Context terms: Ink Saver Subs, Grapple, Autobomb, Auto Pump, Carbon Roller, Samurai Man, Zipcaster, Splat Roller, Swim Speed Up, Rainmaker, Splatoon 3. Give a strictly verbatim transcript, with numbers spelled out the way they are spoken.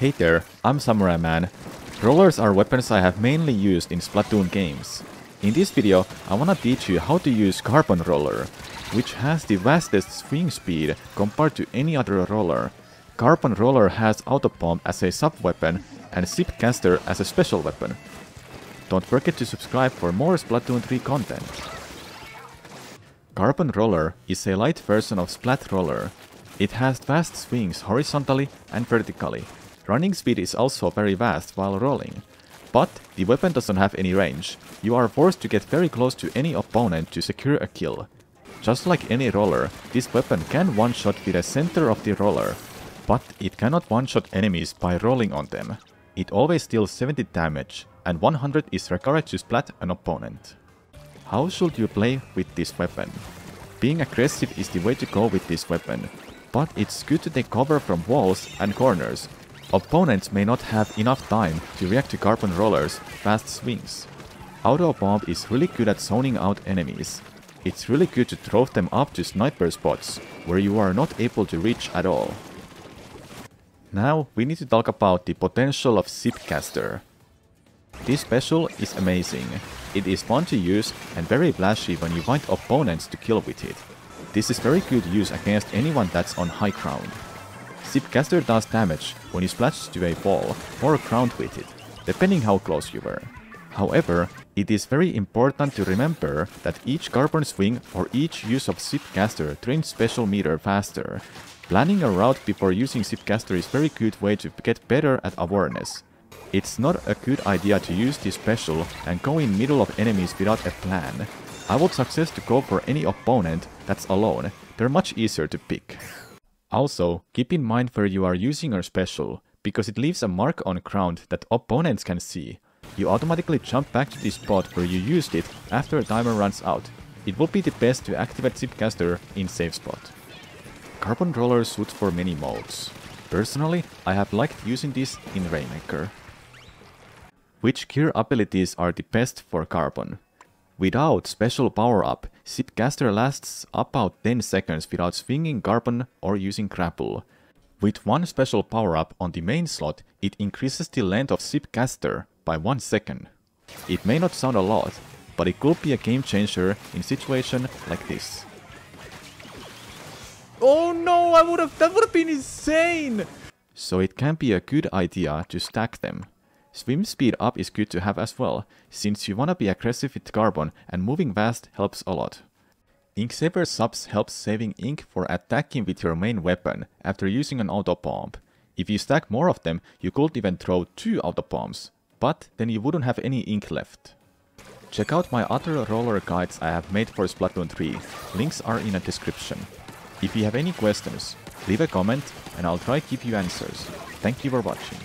Hey there, I'm Samurai Man. Rollers are weapons I have mainly used in Splatoon games. In this video, I wanna teach you how to use Carbon Roller, which has the fastest swing speed compared to any other roller. Carbon Roller has Auto Pump as a sub-weapon and Zipcaster as a special weapon. Don't forget to subscribe for more Splatoon three content. Carbon Roller is a light version of Splat Roller. It has fast swings horizontally and vertically. Running speed is also very fast while rolling. But the weapon doesn't have any range. You are forced to get very close to any opponent to secure a kill. Just like any roller, this weapon can one-shot to the center of the roller, but it cannot one-shot enemies by rolling on them. It always deals seventy damage, and one hundred is required to splat an opponent. How should you play with this weapon? Being aggressive is the way to go with this weapon, but it's good to take cover from walls and corners. Opponents may not have enough time to react to Carbon Roller's fast swings. Autobomb is really good at zoning out enemies. It's really good to throw them up to sniper spots, where you are not able to reach at all. Now we need to talk about the potential of Zipcaster. This special is amazing. It is fun to use and very flashy when you find opponents to kill with it. This is very good use against anyone that's on high ground. Zipcaster does damage when you splash to a wall or ground with it, depending how close you were. However, it is very important to remember that each carbon swing or each use of Zipcaster drains special meter faster. Planning a route before using Zipcaster is a very good way to get better at awareness. It's not a good idea to use this special and go in middle of enemies without a plan. I would suggest to go for any opponent that's alone, they're much easier to pick. Also, keep in mind where you are using your special, because it leaves a mark on ground that opponents can see. You automatically jump back to the spot where you used it after a timer runs out. It would be the best to activate Zipcaster in safe spot. Carbon Roller suits for many modes. Personally, I have liked using this in Rainmaker. Which gear abilities are the best for Carbon? Without special power-up, Zipcaster lasts about ten seconds without swinging Carbon or using Grapple. With one special power-up on the main slot, it increases the length of Zipcaster by one second. It may not sound a lot, but it could be a game-changer in situation like this. Oh no, I would've, that would've been insane! So it can be a good idea to stack them. Swim Speed Up is good to have as well, since you wanna be aggressive with Carbon and moving fast helps a lot. Ink Saver Subs helps saving ink for attacking with your main weapon after using an Auto Pump. If you stack more of them, you could even throw two Auto Pumps, but then you wouldn't have any ink left. Check out my other roller guides I have made for Splatoon three, links are in the description. If you have any questions, leave a comment and I'll try to give you answers. Thank you for watching.